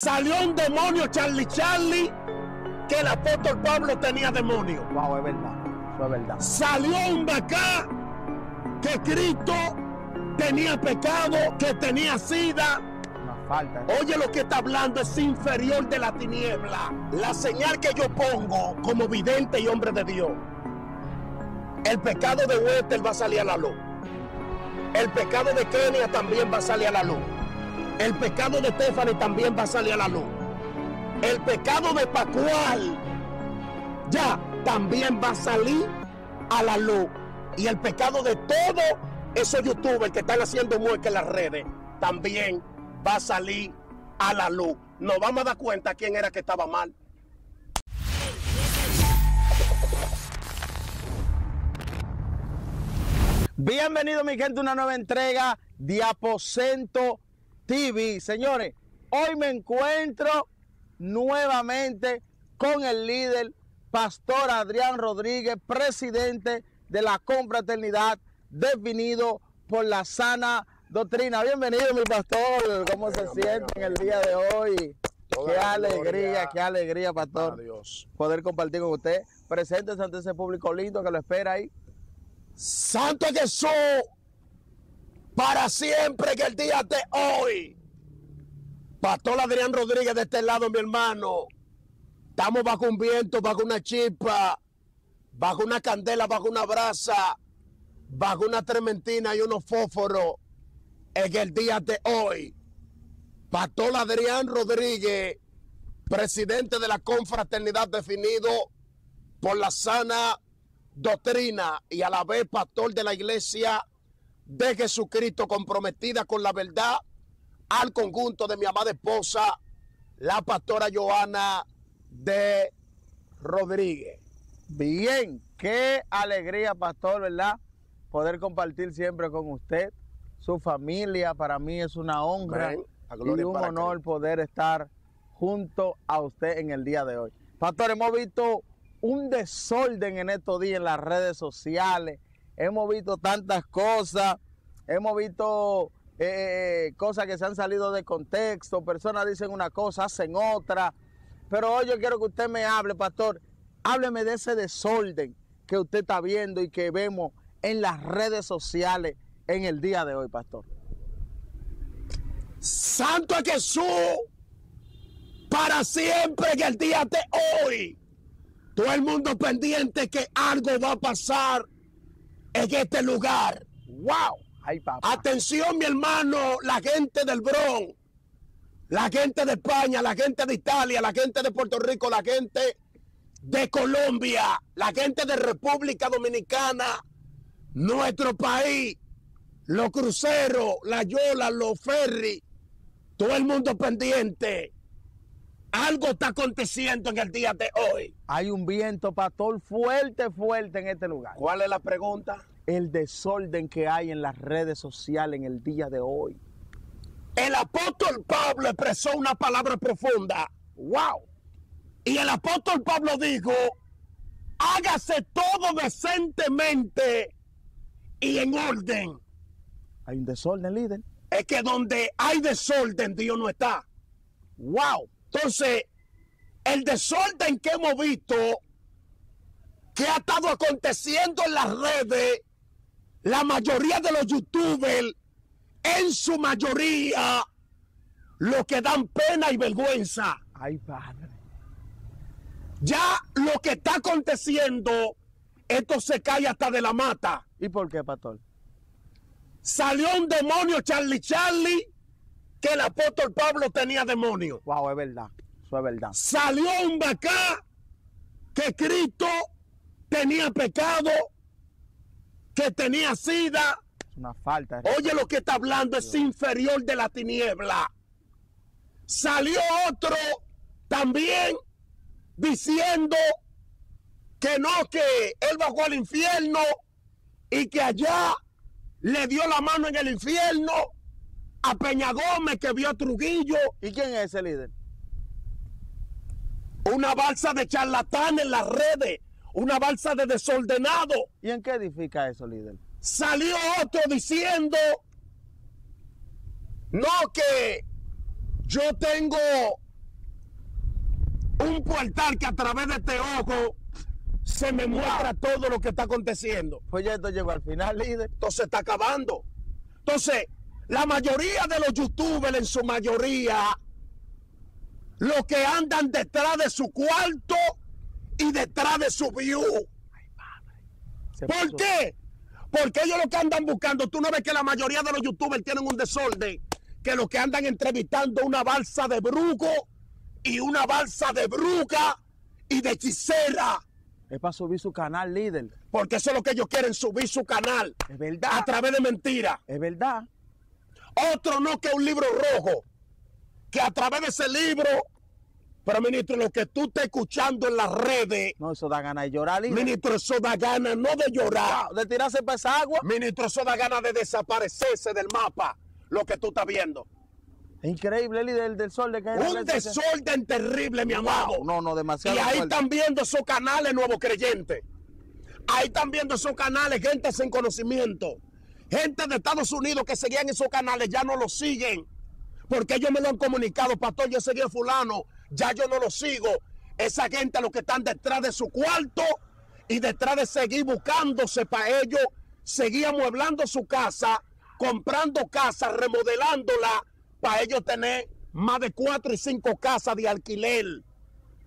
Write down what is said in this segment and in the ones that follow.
Salió un demonio, Charlie, que el apóstol Pablo tenía demonio. Wow, es verdad, eso es verdad. Salió un de acá que Cristo tenía pecado, que tenía sida. Una falta, ¿eh? Oye, lo que está hablando es inferior de la tiniebla. La señal que yo pongo como vidente y hombre de Dios. El pecado de Wéster va a salir a la luz. El pecado de Kenia también va a salir a la luz. El pecado de Estefany también va a salir a la luz. El pecado de Pascual ya también va a salir a la luz. Y el pecado de todos esos youtubers que están haciendo mueca en las redes también va a salir a la luz. Nos vamos a dar cuenta quién era que estaba mal. Bienvenido, mi gente, a una nueva entrega de Aposento TV. Señores, hoy me encuentro nuevamente con el líder, pastor Adrián Rodríguez, presidente de la confraternidad definido por la sana doctrina. Bienvenido, mi pastor. ¿Cómo se siente en el día de hoy? Qué alegría, pastor, poder compartir con usted. Preséntese ante ese público lindo que lo espera ahí. Santo Jesús, para siempre, que el día de hoy. Pastor Adrián Rodríguez de este lado, mi hermano. Estamos bajo un viento, bajo una chispa, bajo una candela, bajo una brasa, bajo una trementina y unos fósforos. En el día de hoy, Pastor Adrián Rodríguez, presidente de la confraternidad definido por la sana doctrina y a la vez pastor de la iglesia de Jesucristo, comprometida con la verdad, al conjunto de mi amada esposa, la pastora Johanna de Rodríguez. Bien, qué alegría, pastor, ¿verdad? Poder compartir siempre con usted, su familia. Para mí es una honra y un honor poder estar junto a usted en el día de hoy. Pastor, hemos visto un desorden en estos días en las redes sociales. Hemos visto tantas cosas, hemos visto cosas que se han salido de contexto, personas dicen una cosa, hacen otra. Pero hoy yo quiero que usted me hable, pastor, hábleme de ese desorden que usted está viendo y que vemos en las redes sociales en el día de hoy, pastor. Santo Jesús, para siempre, que el día de hoy, todo el mundo pendiente que algo va a pasar en este lugar. ¡Wow! Ay, papá. Atención, mi hermano, la gente del Bronx, la gente de España, la gente de Italia, la gente de Puerto Rico, la gente de Colombia, la gente de República Dominicana, nuestro país, los cruceros, la yola, los ferries, todo el mundo pendiente. Algo está aconteciendo en el día de hoy. Hay un viento, pastor, fuerte, fuerte en este lugar. ¿Cuál es la pregunta? El desorden que hay en las redes sociales en el día de hoy. El apóstol Pablo expresó una palabra profunda. ¡Wow! Y el apóstol Pablo dijo, hágase todo decentemente y en orden. Hay un desorden, líder. Es que donde hay desorden, Dios no está. ¡Wow! Entonces, el desorden que hemos visto, que ha estado aconteciendo en las redes, la mayoría de los youtubers, en su mayoría, lo que dan pena y vergüenza. Ay, padre. Ya lo que está aconteciendo, esto se cae hasta de la mata. ¿Y por qué, pastor? Salió un demonio, Charlie, que el apóstol Pablo tenía demonio. Wow, es verdad, eso es verdad. Salió un bacá que Cristo tenía pecado, que tenía sida. Es una falta. Oye, lo que está hablando es inferior de la tiniebla. Salió otro también diciendo que no, que él bajó al infierno y que allá le dio la mano en el infierno a Peña Gómez, que vio a Trujillo. ¿Y quién es ese líder? Una balsa de charlatanes en las redes, una balsa de desordenado. ¿Y en qué edifica eso, líder? Salió otro diciendo, no, que yo tengo un portal que a través de este ojo se me muestra todo lo que está aconteciendo. Pues ya esto llegó al final, líder. Entonces está acabando. Entonces, la mayoría de los youtubers, en su mayoría, los que andan detrás de su cuarto y detrás de su view. Ay, madre. ¿Por qué? Porque ellos lo que andan buscando, tú no ves que la mayoría de los youtubers tienen un desorden, que los que andan entrevistando una balsa de bruco y una balsa de bruca y de hechicera. Es para subir su canal, líder. Porque eso es lo que ellos quieren, subir su canal. Es verdad. A través de mentiras. Es verdad. Otro no que un libro rojo, que a través de ese libro... Pero, ministro, lo que tú estás escuchando en las redes... No, eso da ganas de llorar, líder. Ministro, eso da ganas no de llorar. De tirarse para esa agua. Ministro, eso da ganas de desaparecerse del mapa, lo que tú estás viendo. Increíble, líder, del sol de que... Un desorden terrible, mi amado. Wow, no, demasiado. Y ahí están viendo esos canales nuevos creyentes. Ahí están viendo esos canales, gente sin conocimiento. Gente de Estados Unidos que seguían esos canales, ya no los siguen. Porque ellos me lo han comunicado, pastor, yo seguí a fulano, ya yo no lo sigo. Esa gente, los que están detrás de su cuarto y detrás de seguir buscándose para ellos, seguir amueblando su casa, comprando casas, remodelándola, para ellos tener más de 4 y 5 casas de alquiler.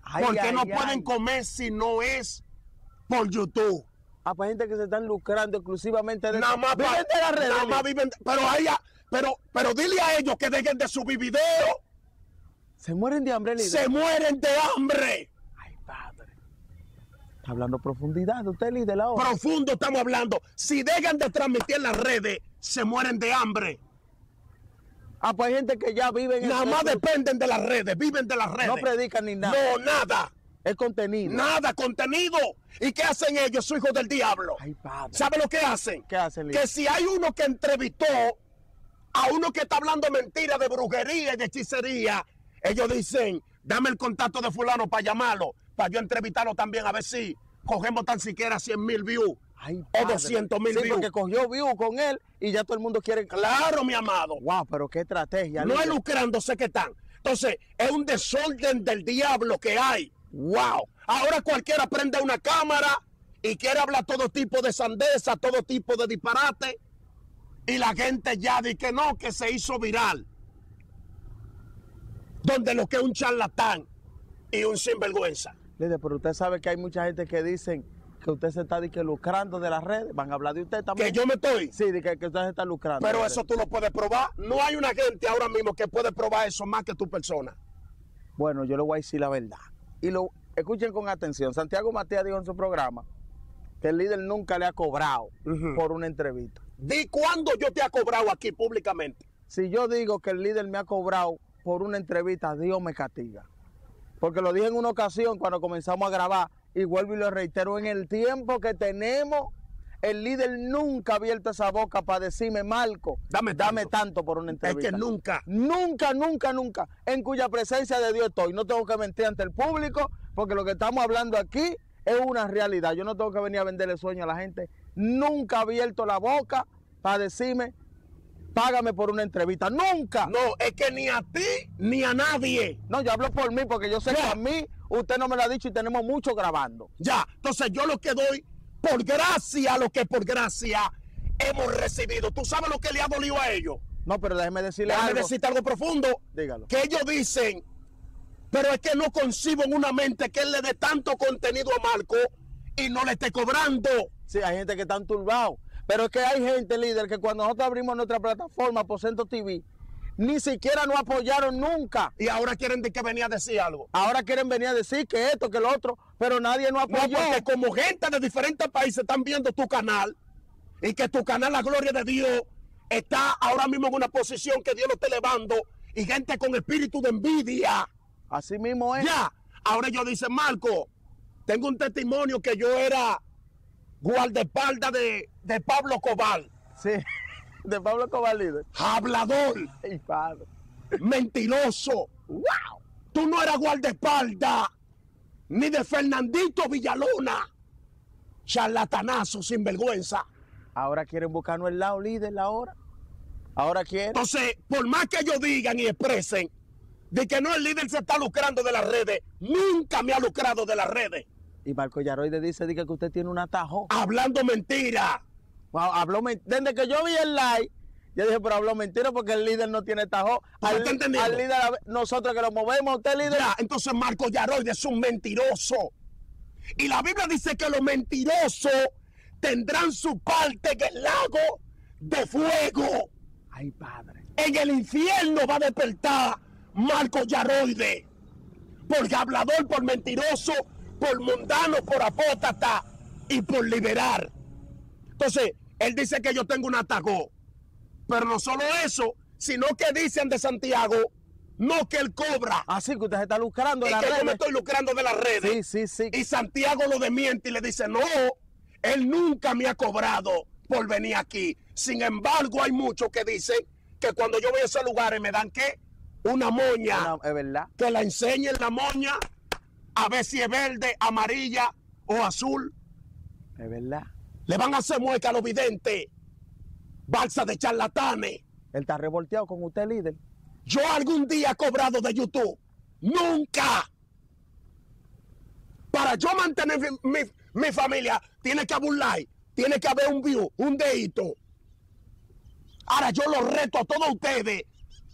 Ay, porque ay, no ay, pueden ay. Comer si no es por YouTube. Ah, para gente que se están lucrando exclusivamente de... Nada más viven de las redes. Nada más viven de... Pero dile a ellos que dejen de subir videos. Se mueren de hambre, líder. Se mueren de hambre. Ay, padre. Está hablando profundidad de usted, líder, ahora. Profundo estamos hablando. Si dejan de transmitir en las redes, se mueren de hambre. Ah, pues hay gente que ya viven... Nada más dependen de las redes, viven de las redes. No predican ni nada. No, nada. Es contenido. Nada, contenido. ¿Y qué hacen ellos, sus hijos del diablo? Ay, padre. ¿Sabe lo que hacen? ¿Qué hacen, líder? Que si hay uno que entrevistó a uno que está hablando mentiras de brujería y de hechicería, ellos dicen, dame el contacto de fulano para llamarlo, para yo entrevistarlo también, a ver si cogemos tan siquiera 100,000 views. Ay, o 200,000 views. Porque cogió views con él y ya todo el mundo quiere... Claro, mi amado. Wow, pero qué estrategia. No es lucrándose que están. Entonces, es un desorden del diablo que hay. Wow. Ahora cualquiera prende una cámara y quiere hablar todo tipo de sandeza, todo tipo de disparate. Y la gente ya dice que no, que se hizo viral. Donde lo que es un charlatán y un sinvergüenza. Líder, pero usted sabe que hay mucha gente que dicen que usted se está lucrando de las redes. Van a hablar de usted también. ¿Que yo me estoy? Sí, de que usted se está lucrando. Pero eso tú lo puedes probar. No hay una gente ahora mismo que puede probar eso más que tu persona. Bueno, yo le voy a decir la verdad. Y lo escuchen con atención. Santiago Matías dijo en su programa que el líder nunca le ha cobrado por una entrevista. ¿Di cuándo yo te ha cobrado aquí públicamente? Si yo digo que el líder me ha cobrado por una entrevista, Dios me castiga. Porque lo dije en una ocasión cuando comenzamos a grabar, y vuelvo y lo reitero, en el tiempo que tenemos, el líder nunca ha abierto esa boca para decirme, Marco, dame tanto por una entrevista. Es que nunca. Nunca, nunca, nunca. En cuya presencia de Dios estoy. No tengo que mentir ante el público, porque lo que estamos hablando aquí es una realidad. Yo no tengo que venir a venderle sueño a la gente. Nunca ha abierto la boca para decirme, págame por una entrevista. Nunca. No, es que ni a ti ni a nadie. No, yo hablo por mí, porque yo sé que a mí usted no me lo ha dicho y tenemos mucho grabando. Ya, entonces yo lo que doy por gracia, lo que por gracia hemos recibido. ¿Tú sabes lo que le ha dolido a ellos? No, pero déjeme decirle algo. Déjeme decirte algo profundo. Dígalo. Que ellos dicen, pero es que no concibo en una mente que él le dé tanto contenido a Marco y no le esté cobrando. Sí, hay gente que está turbado. Pero es que hay gente, líder, que cuando nosotros abrimos nuestra plataforma, Aposento TV, ni siquiera nos apoyaron nunca. Y ahora quieren que venía a decir algo. Ahora quieren venir a decir que esto, que lo otro, pero nadie nos apoyó. No, porque como gente de diferentes países están viendo tu canal, y que tu canal, la gloria de Dios, está ahora mismo en una posición que Dios lo está elevando, y gente con espíritu de envidia. Así mismo es. Ya, ahora ellos dicen, Marco, tengo un testimonio que yo era guardaespaldas de Pablo Cobal. Sí, de Pablo Cobal, líder. Hablador. Ay, padre. Mentiroso. ¡Wow! Tú no eras guardaespaldas ni de Fernandito Villalona. Charlatanazo, sinvergüenza. Ahora quieren buscarnos el lado, líder, ahora. Ahora quieren. Entonces, por más que ellos digan y expresen, de que no, el líder se está lucrando de las redes. Nunca me ha lucrado de las redes. Y Marco Yaroide dice de que usted tiene un atajo. Hablando mentira. Wow, habló mentira. Desde que yo vi el live, yo dije, pero habló mentira porque el líder no tiene atajo. Al líder, nosotros que lo movemos, usted líder. Ya, entonces Marco Yaroide es un mentiroso. Y la Biblia dice que los mentirosos tendrán su parte en el lago de fuego. Ay, padre. En el infierno va a despertar Marco Yaroide. Por hablador, por mentiroso, por mundano, por apóstata y por liberar. Entonces, él dice que yo tengo un atajo. Pero no solo eso, sino que dicen de Santiago, no, que él cobra. Así que usted se está lucrando de las redes. Yo me estoy lucrando de las redes. Sí, sí, sí. Y Santiago lo desmiente y le dice, no, él nunca me ha cobrado por venir aquí. Sin embargo, hay muchos que dicen que cuando yo voy a esos lugares me dan, ¿qué? Una moña. Es verdad. Que la enseñen la moña, a ver si es verde, amarilla o azul. Es verdad. Le van a hacer mueca a los videntes. Balsa de charlatanes. Él está revolteado con usted, líder. Yo algún día he cobrado de YouTube. Nunca. Para yo mantener mi familia, tiene que haber un like, tiene que haber un view, un dedito. Ahora yo los reto a todos ustedes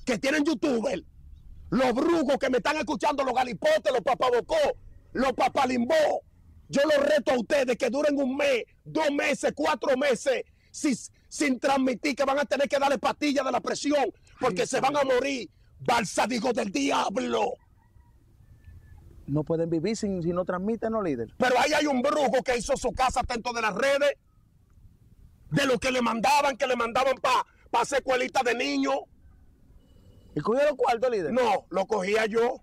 que tienen YouTuber, los brujos que me están escuchando, los galipotes, los papabocó, los papalimbó. Yo los reto a ustedes que duren un mes, 2 meses, 4 meses sin transmitir, que van a tener que darle pastillas de la presión porque se van a morir. Balsadicos del diablo. No pueden vivir si no transmiten, no, líder. Pero ahí hay un brujo que hizo su casa dentro de las redes, de lo que le mandaban para hacer escuelitas de niños. ¿Y cogió los cuartos, líder? No, lo cogía yo.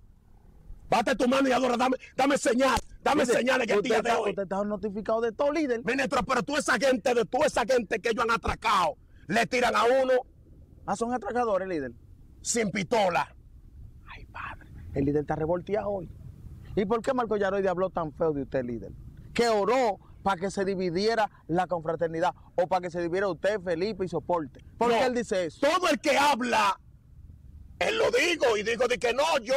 Bate tu mano y adora, dame señal, señales que el día de hoy. Usted está notificado de todo, líder. Ministro, pero toda esa gente que ellos han atracado, le tiran a uno. Ah, son atracadores, líder. Sin pistola. Ay, padre, el líder está revolteado hoy. ¿Y por qué Marco Yaroide habló tan feo de usted, líder? Que oró para que se dividiera la confraternidad o para que se dividiera usted, Felipe y Soporte. ¿Por qué él dice eso? Todo el que habla, él lo digo y digo de que no, yo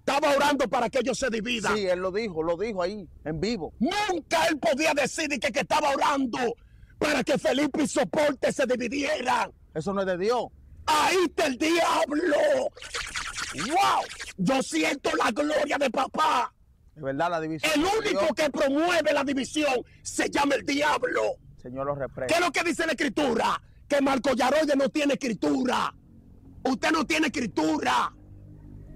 estaba orando para que ellos se dividan. Sí, él lo dijo ahí, en vivo. Nunca él podía decir de que estaba orando para que Felipe y Soporte se dividieran. Eso no es de Dios. Ahí está el diablo. ¡Wow! Yo siento la gloria de papá. De verdad, la división. El único que promueve la división se llama el diablo. Señor, lo reprende. ¿Qué es lo que dice la escritura? Que Marco Yaroide no tiene escritura. Usted no tiene escritura.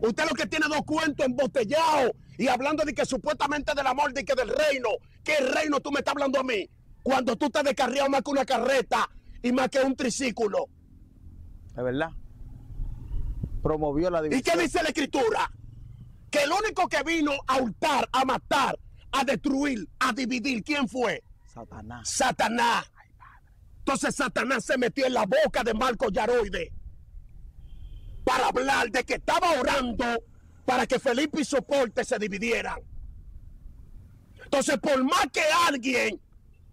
Usted lo que tiene 2 cuentos embotellados y hablando de que supuestamente del amor, de que del reino. ¿Qué reino tú me estás hablando a mí? Cuando tú te has descarriado más que una carreta y más que un triciclo. De verdad. Promovió la división. ¿Y qué dice la escritura? Que el único que vino a hurtar, a matar, a destruir, a dividir, ¿quién fue? Satanás. Satanás. Ay, padre. Entonces Satanás se metió en la boca de Marco Yaroide para hablar de que estaba orando para que Felipe y Soporte se dividieran. Entonces, por más que alguien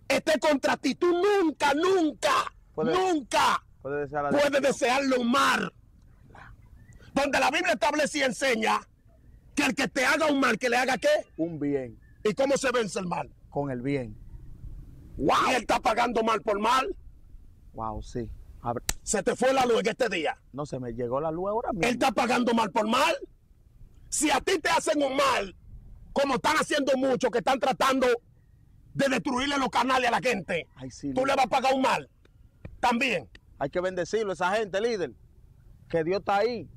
esté contra ti, tú nunca, nunca puedes desearle un mal. Donde la Biblia establece y enseña que el que te haga un mal, que le haga ¿qué? Un bien. ¿Y cómo se vence el mal? Con el bien. Wow. ¿Y él está pagando mal por mal? Wow, sí. Se te fue la luz en este día. No, se me llegó la luz ahora mismo. Él está pagando mal por mal. Si a ti te hacen un mal, como están haciendo muchos que están tratando de destruirle los canales a la gente, ay, sí, tú le vas a pagar un mal también. Hay que bendecirlo a esa gente, líder. Que Dios está ahí.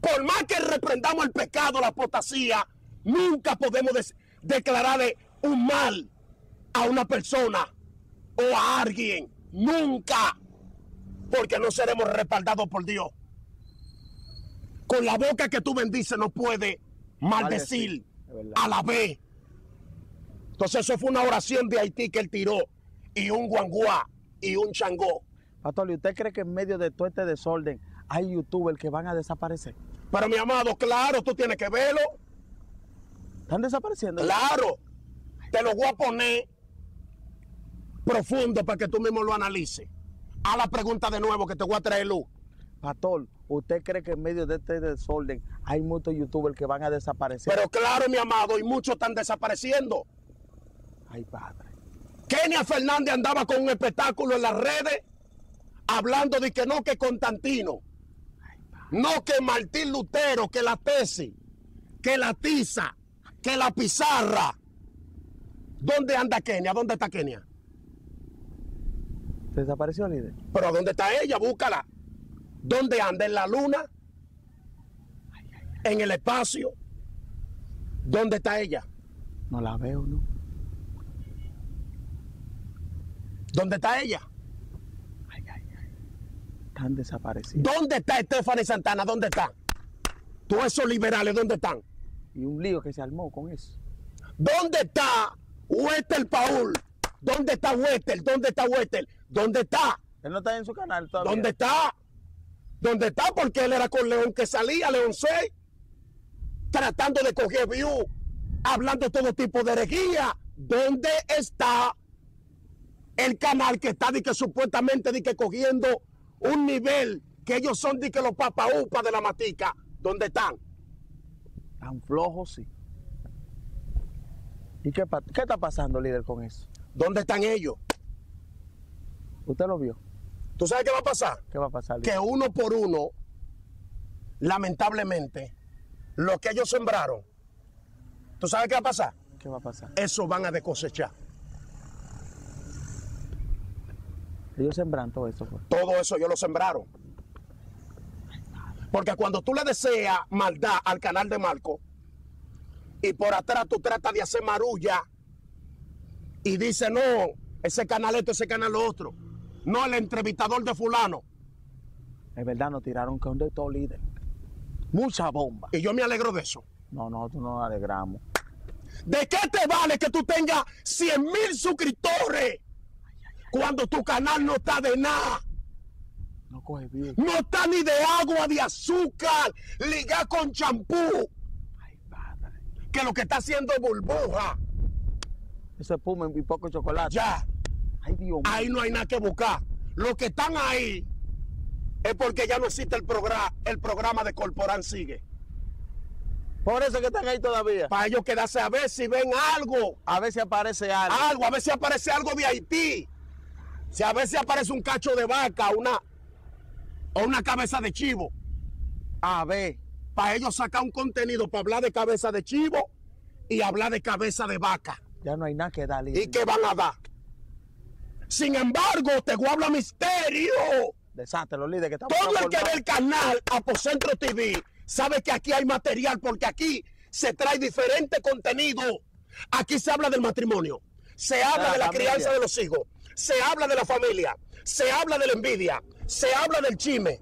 Por más que reprendamos el pecado, la apostasía, nunca podemos declararle un mal a una persona o a alguien. Nunca. Porque no seremos respaldados por Dios. Con la boca que tú bendices no puede maldecir a la vez. Entonces eso fue una oración de Haití que él tiró. Y un guanguá y un changó. Pastor, ¿y usted cree que en medio de todo este desorden hay youtubers que van a desaparecer? Pero mi amado, claro, tú tienes que verlo. ¿Están desapareciendo? Claro. Te lo voy a poner profundo para que tú mismo lo analices. A la pregunta de nuevo que te voy a traer luz. Pastor, ¿Usted cree que en medio de este desorden hay muchos youtubers que van a desaparecer? Pero claro, mi amado, y muchos están desapareciendo. Ay, padre. Kenia Fernández andaba con un espectáculo en las redes hablando de que no, que Constantino. Ay, padre. No, que Martín Lutero, que la tesis, que la tiza, que la pizarra. ¿Dónde anda Kenia? ¿Dónde está Kenia? ¿Desapareció, líder? Pero ¿dónde está ella? Búscala. ¿Dónde anda? ¿En la luna? Ay, ay, ay. ¿En el espacio? ¿Dónde está ella? No la veo, ¿no? ¿Dónde está ella? Ay, ay, ay. Están desaparecidos. ¿Dónde está Estefany Santana? ¿Dónde está? Todos esos liberales, ¿dónde están? Y un lío que se armó con eso. ¿Dónde está Huester Paul? ¿Dónde está Wéster? ¿Dónde está Wéster? ¿Dónde está? Él no está en su canal todavía. ¿Dónde está? ¿Dónde está? Porque él era con León que salía, León 6, tratando de coger view, hablando todo tipo de herejía. ¿Dónde está el canal que está de que supuestamente de que cogiendo un nivel que ellos son de que los papaupas de la matica? ¿Dónde están? Tan flojos, sí. ¿Y qué está pasando, líder, con eso? ¿Dónde están ellos? ¿Usted lo vio? ¿Tú sabes qué va a pasar? ¿Qué va a pasar, líder? Que uno por uno, lamentablemente, lo que ellos sembraron, ¿tú sabes qué va a pasar? ¿Qué va a pasar? Eso van a descosechar. Ellos sembraron todo eso. Pues. Todo eso ellos lo sembraron. Porque cuando tú le deseas maldad al canal de Marco y por atrás tú tratas de hacer marulla, y dice, no, ese canal esto, ese canal lo otro. No, el entrevistador de fulano. Es verdad, nos tiraron con de todo, líder. Mucha bomba. Y yo me alegro de eso. No, nosotros no nos alegramos. ¿De qué te vale que tú tengas 100,000 suscriptores cuando tu canal no está de nada? No coge bien. No está ni de agua, de azúcar, ligar con champú. Ay, padre. Que lo que está haciendo es burbuja. Eso es puma y poco chocolate. Ya. Ay, Dios mío. Ahí no hay nada que buscar. Los que están ahí es porque ya no existe el programa de Corporán Sigue. Por eso que están ahí todavía. Para ellos quedarse a ver si ven algo. A ver si aparece algo. Algo, a ver si aparece algo de Haití. Si a ver si aparece un cacho de vaca o una cabeza de chivo. A ver. Para ellos sacar un contenido para hablar de cabeza de chivo y hablar de cabeza de vaca. Ya no hay nada que dar, líder. ¿Y qué van a dar? Sin embargo, te guabla misterio. Desastre, los líderes que estamos. Todo el que ve el canal Aposento TV sabe que aquí hay material porque aquí se trae diferente contenido. Aquí se habla del matrimonio, se habla de la crianza de los hijos, se habla de la familia, se habla de la envidia, se habla del chisme.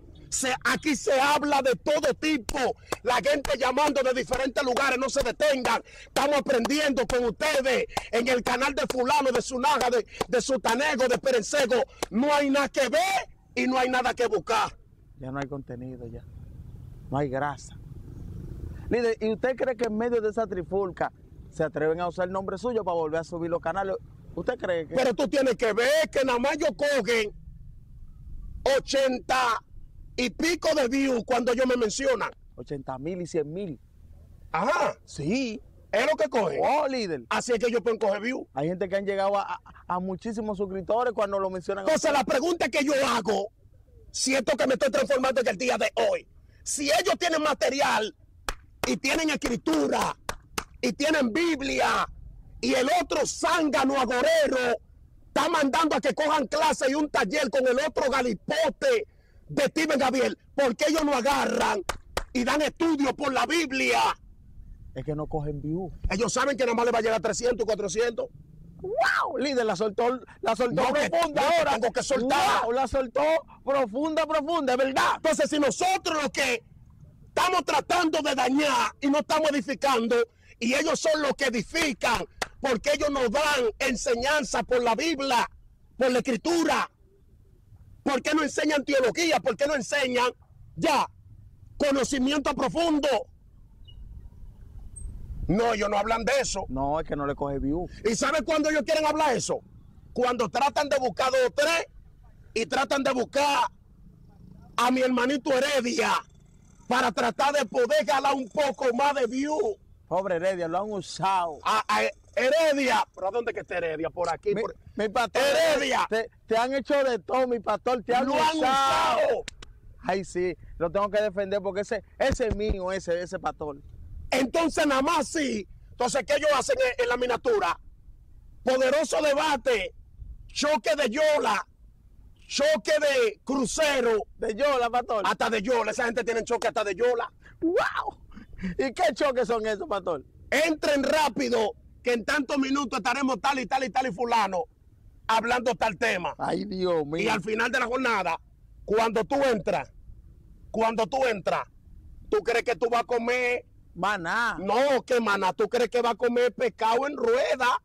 Aquí se habla de todo tipo. La gente llamando de diferentes lugares. No se detengan. Estamos aprendiendo con ustedes. En el canal de fulano, de Sunaga, de Sutanego, de Perencego. No hay nada que ver y no hay nada que buscar. Ya no hay contenido ya. No hay grasa. Líder, ¿y usted cree que en medio de esa trifulca se atreven a usar el nombre suyo para volver a subir los canales? ¿Usted cree que...? Pero tú tienes que ver que nada más ellos cogen 80 y pico de views cuando ellos me mencionan. 80,000 y 100,000. Ajá. Sí. Es lo que coge. Oh, líder. Así es que ellos pueden coger views. Hay gente que han llegado a muchísimos suscriptores cuando lo mencionan. Entonces la pregunta que yo hago, siento que me estoy transformando en el día de hoy. Si ellos tienen material y tienen escritura y tienen Biblia y el otro zángano agorero está mandando a que cojan clase y un taller con el otro galipote de Steven Gabriel, ¿por qué ellos no agarran y dan estudios por la Biblia? Es que no cogen views. Ellos saben que nada más le va a llegar 300, 400. ¡Wow! Líder, la soltó no, profunda que, ahora. Tengo que soltar. Wow, la soltó profunda, es verdad. Entonces, si nosotros los que estamos tratando de dañar y no estamos edificando, y ellos son los que edifican, porque ellos nos dan enseñanza por la Biblia, por la Escritura. ¿Por qué no enseñan teología? ¿Por qué no enseñan ya conocimiento profundo? No, ellos no hablan de eso. No, es que no le coge view. ¿Y sabes cuándo ellos quieren hablar eso? Cuando tratan de buscar 2 o 3 y tratan de buscar a mi hermanito Heredia para tratar de poder ganar un poco más de view. Pobre Heredia, lo han usado. Heredia, ¿pero a dónde que está Heredia? Por aquí. Mi pastor. Heredia. Te han hecho de todo, mi pastor. Te han usado. Ay, sí, lo tengo que defender porque ese es mío, ese pastor. Entonces, nada más sí. Entonces, ¿qué ellos hacen en la miniatura? Poderoso debate, choque de yola, choque de crucero. De yola, pastor. Hasta de yola. Esa gente tiene choque hasta de yola. ¡Wow! ¿Y qué choques son esos, pastor? Entren rápido, que en tantos minutos estaremos tal y tal y tal y fulano hablando tal tema. Ay, Dios mío. Y al final de la jornada, cuando tú entras, tú crees que tú vas a comer maná. No, que maná. Tú crees que vas a comer pescado en rueda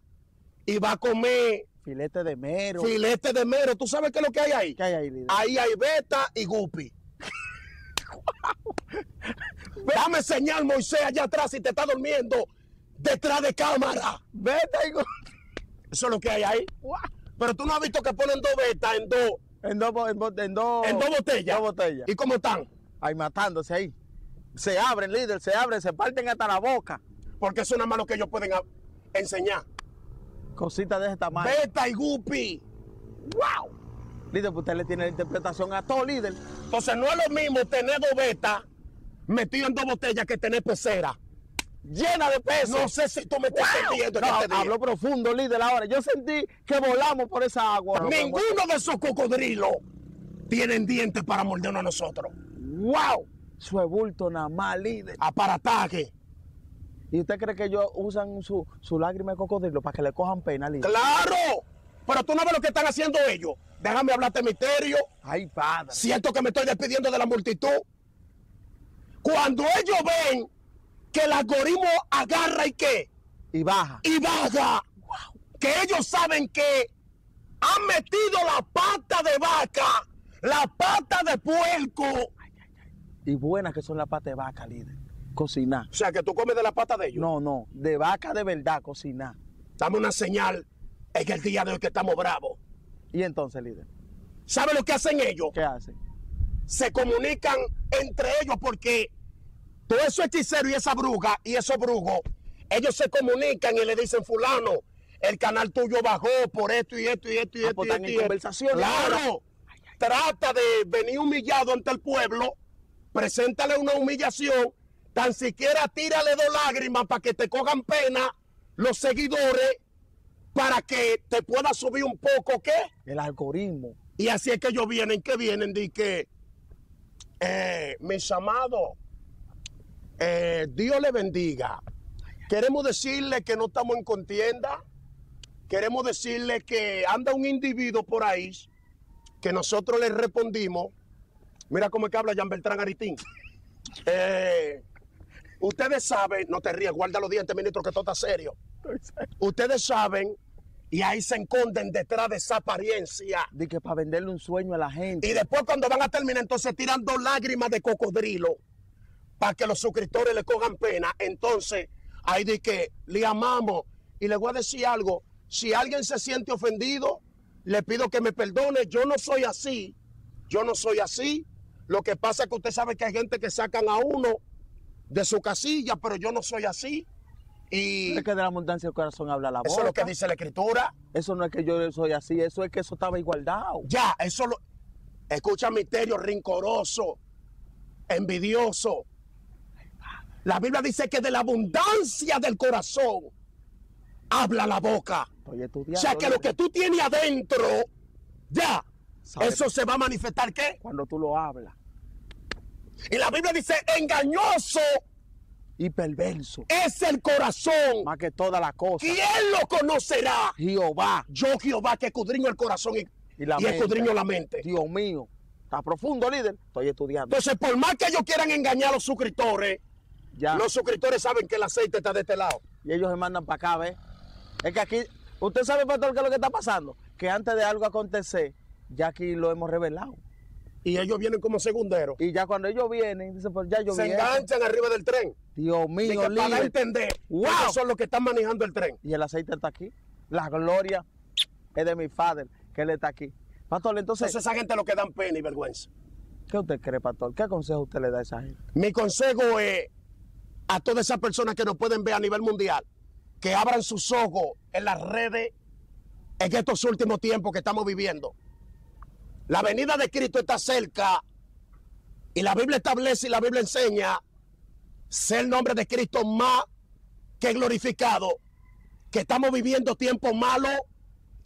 y vas a comer filete de mero. Filete de mero. ¿Tú sabes qué es lo que hay ahí? ¿Qué hay ahí, líder? Ahí hay beta y guppy. Dame señal, Moisés, allá atrás, si te está durmiendo detrás de cámara. Beta y eso es lo que hay ahí. Wow. Pero tú no has visto que ponen dos betas en dos botellas. ¿Y cómo están? Ahí matándose ahí. Se abren, líder, se abren, se parten hasta la boca. Porque eso es nada más lo que ellos pueden enseñar. Cositas de ese tamaño. Beta y guppy. ¡Wow! Líder, pues usted le tiene la interpretación a todo, líder. Entonces no es lo mismo tener dos betas metido en dos botellas que tener pecera llena de peces. No sé si tú me estás entendiendo. No, hablo profundo, líder, ahora. Yo sentí que volamos por esa agua. Ninguno de esos cocodrilos tienen dientes para mordernos a nosotros. ¡Wow! Su bulto nada más, líder. Aparataje. ¿Y usted cree que ellos usan su lágrima de cocodrilo para que le cojan pena, líder? ¡Claro! Pero tú no ves lo que están haciendo ellos. Déjame hablarte misterio. Ay, padre. Siento que me estoy despidiendo de la multitud. Cuando ellos ven que el algoritmo agarra y qué. Y baja. Y baja. Wow. Que ellos saben que han metido la pata de vaca, la pata de puerco. Ay, ay, ay. Y buenas que son las patas de vaca, líder. Cocinar. O sea, que tú comes de la pata de ellos. No, no. De vaca de verdad, cocinar. Dame una señal. Es que el día de hoy que estamos bravos. ¿Y entonces, líder? ¿Sabe lo que hacen ellos? ¿Qué hacen? Se comunican entre ellos porque todo eso hechicero y esa bruja y esos brujos, ellos se comunican y le dicen, fulano, el canal tuyo bajó por esto y esto y esto y esto. Están en conversación. Claro. Ay, ay. Trata de venir humillado ante el pueblo, preséntale una humillación, tan siquiera tírale dos lágrimas para que te cojan pena los seguidores, para que te pueda subir un poco, ¿qué? El algoritmo. Y así es que ellos vienen, que vienen, di que, mis amados, Dios le bendiga. Queremos decirle que no estamos en contienda. Queremos decirle que anda un individuo por ahí que nosotros le respondimos. Mira cómo es que habla Jean Beltrán Aritín. Ustedes saben, no te rías, guarda los dientes, ministro, que todo está serio. Ustedes saben, y ahí se esconden detrás de esa apariencia. De que para venderle un sueño a la gente. Y después cuando van a terminar, entonces tiran dos lágrimas de cocodrilo para que los suscriptores le cojan pena. Entonces, ahí de que le amamos. Y le voy a decir algo, si alguien se siente ofendido, le pido que me perdone. Yo no soy así, yo no soy así. Lo que pasa es que usted sabe que hay gente que sacan a uno de su casilla, pero yo no soy así. Y es que de la abundancia del corazón habla la boca. Eso es lo que dice la escritura. Eso no es que yo soy así, eso es que eso estaba igualdado. Ya, eso lo... Escucha, misterio, rincoroso, envidioso. La Biblia dice que de la abundancia del corazón habla la boca. Estoy estudiando, o sea que lo que tú tienes adentro, ya, ¿sabes? Eso se va a manifestar, ¿qué? Cuando tú lo hablas. Y la Biblia dice, engañoso y perverso es el corazón. Más que toda la cosa. ¿Quién lo conocerá? Jehová. Yo, Jehová, que escudriño el corazón y escudriño la mente. Dios mío. Está profundo, líder. Estoy estudiando. Entonces, por más que ellos quieran engañar a los suscriptores, ya. Los suscriptores saben que el aceite está de este lado. Y ellos se mandan para acá, ¿ves? Es que aquí, usted sabe, pastor, qué es lo que está pasando. Que antes de algo acontecer, ya aquí lo hemos revelado. Y ellos vienen como segunderos. Y ya cuando ellos vienen, dicen, pues ya yo se vienen. Enganchan arriba del tren. Dios mío, líder. Para entender, wow. Ellos son los que están manejando el tren. Y el aceite está aquí. La gloria es de mi Padre, que él está aquí. Pastor, entonces esa gente lo que dan pena y vergüenza. ¿Qué usted cree, pastor? ¿Qué consejo usted le da a esa gente? Mi consejo es a todas esas personas que nos pueden ver a nivel mundial, que abran sus ojos en las redes en estos últimos tiempos que estamos viviendo. La venida de Cristo está cerca y la Biblia establece y la Biblia enseña ser el nombre de Cristo más que glorificado, que estamos viviendo tiempos malos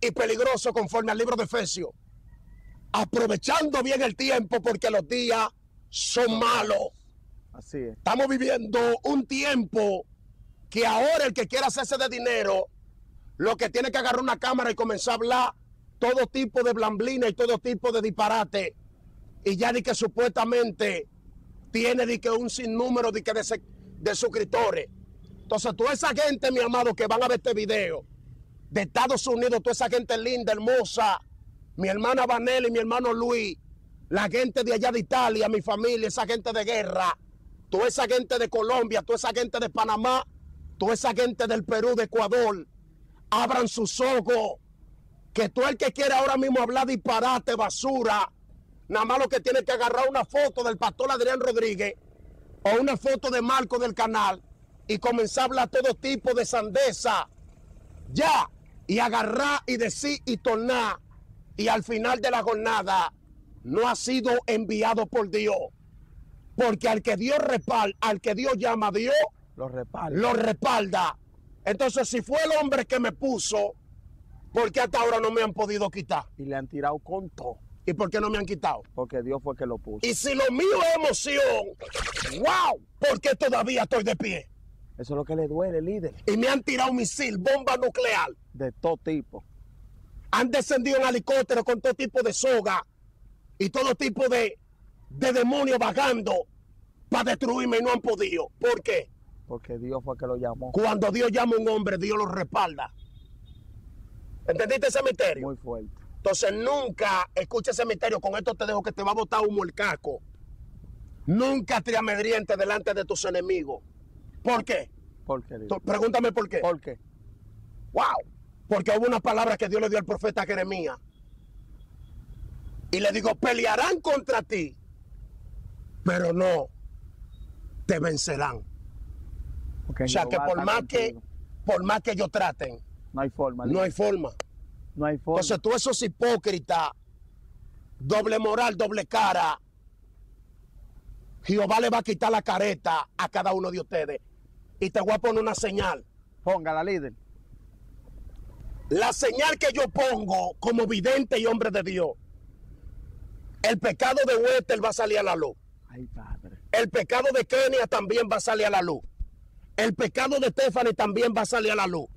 y peligrosos conforme al libro de Efesios. Aprovechando bien el tiempo porque los días son malos. Así es. Estamos viviendo un tiempo que ahora el que quiera hacerse de dinero, lo que tiene que agarrar una cámara y comenzar a hablar todo tipo de blamblina y todo tipo de disparate. Y ya de que supuestamente tiene de que un sinnúmero de, suscriptores. Entonces, toda esa gente, mi amado, que van a ver este video, de Estados Unidos, toda esa gente linda, hermosa, mi hermana Vanel y mi hermano Luis, la gente de allá de Italia, mi familia, esa gente de guerra, toda esa gente de Colombia, toda esa gente de Panamá, toda esa gente del Perú, de Ecuador, abran sus ojos, que todo el que quiera ahora mismo hablar disparate, basura, nada más lo que tiene que agarrar una foto del pastor Adrián Rodríguez o una foto de Marco del canal y comenzar a hablar todo tipo de sandeza, ya, y agarrar y decir y tornar, y al final de la jornada no ha sido enviado por Dios, porque al que Dios respalda, al que Dios llama a Dios, lo respalda. Entonces, si fue el hombre que me puso, ¿por qué hasta ahora no me han podido quitar? Y le han tirado con todo. ¿Y por qué no me han quitado? Porque Dios fue que lo puso. Y si lo mío es emoción, wow, ¿por qué todavía estoy de pie? Eso es lo que le duele, líder. Y me han tirado misil, bomba nuclear. De todo tipo. Han descendido en helicóptero con todo tipo de soga y todo tipo de, demonios vagando para destruirme y no han podido. ¿Por qué? Porque Dios fue que lo llamó. Cuando Dios llama a un hombre, Dios lo respalda. ¿Entendiste ese misterio? Muy fuerte. Entonces nunca escucha ese misterio. Con esto te dejo que te va a botar humo el caco. Nunca te amedrientes delante de tus enemigos. ¿Por qué? Porque Dios. Pregúntame por qué. ¿Por qué? ¡Wow! Porque hubo una palabra que Dios le dio al profeta Jeremías. Y le digo, pelearán contra ti, pero no te vencerán. Okay, o sea que por más que ellos traten, no hay forma. Entonces tú esos hipócritas, doble moral, doble cara, Jehová le va a quitar la careta a cada uno de ustedes. Y te voy a poner una señal. Póngala, líder. La señal que yo pongo como vidente y hombre de Dios, el pecado de Wéster va a salir a la luz. Ay, padre. El pecado de Kenia también va a salir a la luz. El pecado de Estefany también va a salir a la luz.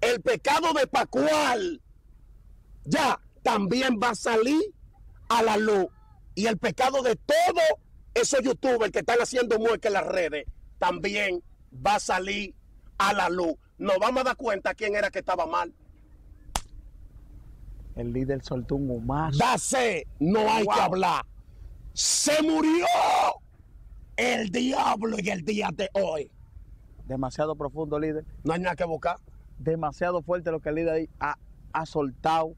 El pecado de Pascual ya también va a salir a la luz. Y el pecado de todos esos youtubers que están haciendo mueca en las redes también va a salir a la luz. Nos vamos a dar cuenta quién era que estaba mal. El líder soltó un humazo. Dase, no hay que hablar. Se murió el diablo en el día de hoy. Demasiado profundo, líder. No hay nada que buscar. Demasiado fuerte lo que el líder ha soltado.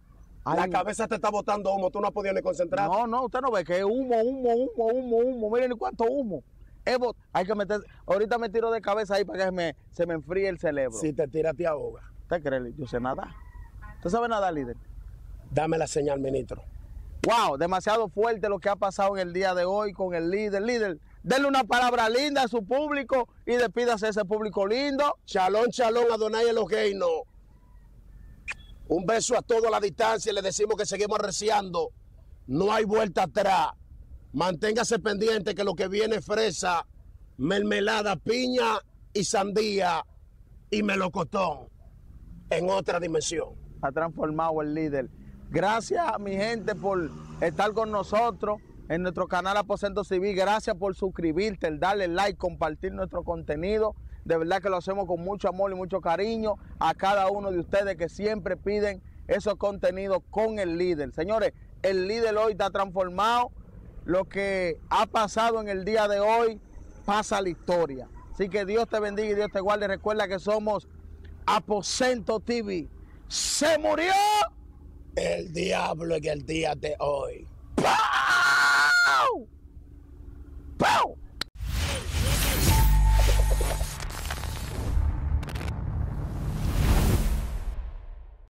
La cabeza te está botando humo. Tú no has podido ni concentrarte. No, no, usted no ve que es humo. Miren cuánto humo. Hay que meter, ahorita me tiro de cabeza ahí para que se me enfríe el cerebro. Si te tiras, te ahoga. ¿Usted cree? Yo sé nada. ¿Usted sabe nada, líder? Dame la señal, ministro. Wow, demasiado fuerte lo que ha pasado en el día de hoy con el líder. Líder, denle una palabra linda a su público y despídase a ese público lindo. Shalom, shalom, Adonai Eloheinu. Un beso a todos a la distancia y le decimos que seguimos arreciando. No hay vuelta atrás. Manténgase pendiente que lo que viene es fresa, mermelada, piña y sandía y melocotón en otra dimensión. Ha transformado el líder. Gracias a mi gente por estar con nosotros en nuestro canal Aposento TV. Gracias por suscribirte, darle like, compartir nuestro contenido. De verdad que lo hacemos con mucho amor y mucho cariño a cada uno de ustedes que siempre piden esos contenidos con el líder. Señores, el líder hoy está transformado. Lo que ha pasado en el día de hoy pasa a la historia. Así que Dios te bendiga y Dios te guarde. Recuerda que somos Aposento TV. Se murió el diablo en el día de hoy.